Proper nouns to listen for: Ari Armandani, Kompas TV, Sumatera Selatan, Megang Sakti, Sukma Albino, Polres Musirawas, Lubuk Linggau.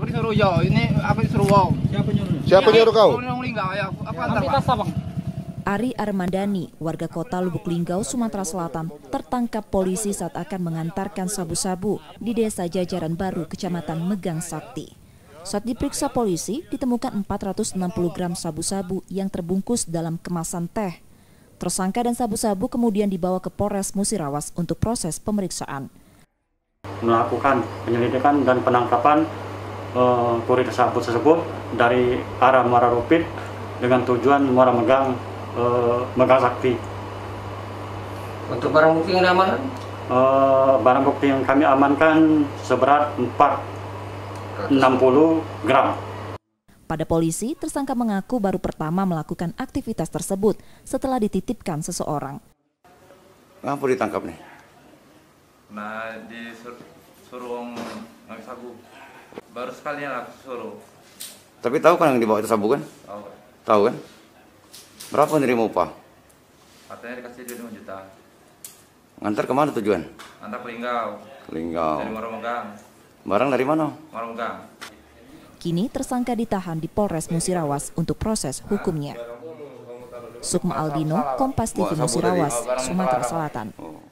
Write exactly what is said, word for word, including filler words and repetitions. Disuruh yo, ini apa disuruh wow? Siapa nyuruh? Siapa nyuruh kau? Ari Armandani, warga kota Lubuk Linggau, Sumatera Selatan, tertangkap polisi saat akan mengantarkan sabu-sabu di desa Jajaran Baru, Kecamatan Megang Sakti. Saat diperiksa polisi, ditemukan empat ratus enam puluh gram sabu-sabu yang terbungkus dalam kemasan teh. Tersangka dan sabu-sabu kemudian dibawa ke Polres Musirawas untuk proses pemeriksaan. Melakukan penyelidikan dan penangkapan uh, kurir sabu tersebut dari arah Muara Rupit dengan tujuan Muara Megang, uh, Megang Sakti. Untuk barang bukti yang diamankan? Uh, barang bukti yang kami amankan seberat empat ratus enam puluh gram. Pada polisi, tersangka mengaku baru pertama melakukan aktivitas tersebut setelah dititipkan seseorang. Kenapa ditangkap nih? Nah, disuruh ngambil sabu. Baru sekalian aku suruh. Tapi tahu kan yang dibawa itu sabu kan? Tahu. Tahu kan? Berapa nerima upah? Katanya dikasih dua puluh lima juta. Ngantar kemana tujuan? Ngantar ke Linggau. Ke Linggau. Dari Muara Megang. Barang dari mana? Muara Megang. Kini tersangka ditahan di Polres Musirawas untuk proses hukumnya. Sukma Albino, Kompas T V Musirawas, Sumatera Selatan.